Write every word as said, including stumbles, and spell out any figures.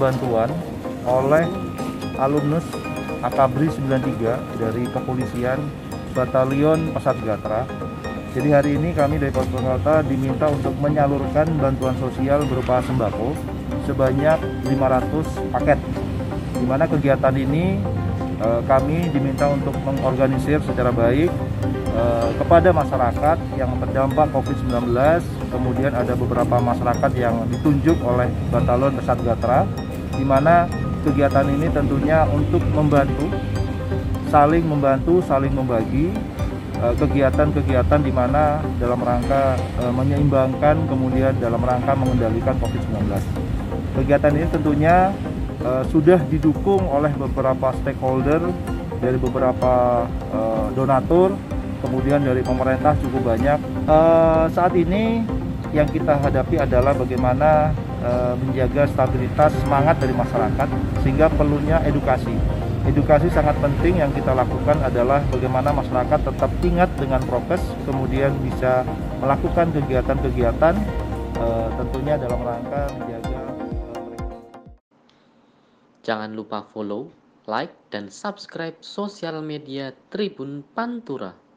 bantuan oleh alumnus Akabri sembilan tiga dari kepolisian Batalion Pasar Gatra. Jadi hari ini kami dari Polres Jakarta diminta untuk menyalurkan bantuan sosial berupa sembako sebanyak lima ratus paket. Di mana kegiatan ini e, kami diminta untuk mengorganisir secara baik e, kepada masyarakat yang terdampak COVID sembilan belas. Kemudian ada beberapa masyarakat yang ditunjuk oleh Batalion Pasar Gatra. Di mana kegiatan ini tentunya untuk membantu, saling membantu, saling membagi. Kegiatan-kegiatan di mana dalam rangka e, menyeimbangkan, kemudian dalam rangka mengendalikan COVID sembilan belas. Kegiatan ini tentunya e, sudah didukung oleh beberapa stakeholder dari beberapa e, donatur, kemudian dari pemerintah cukup banyak. E, saat ini yang kita hadapi adalah bagaimana e, menjaga stabilitas semangat dari masyarakat, sehingga perlunya edukasi. Edukasi sangat penting yang kita lakukan adalah bagaimana masyarakat tetap ingat dengan prokes, kemudian bisa melakukan kegiatan-kegiatan e, tentunya dalam rangka menjaga prokes. Jangan lupa follow, like, dan subscribe sosial media Tribun Pantura.